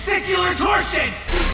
testicular torsion!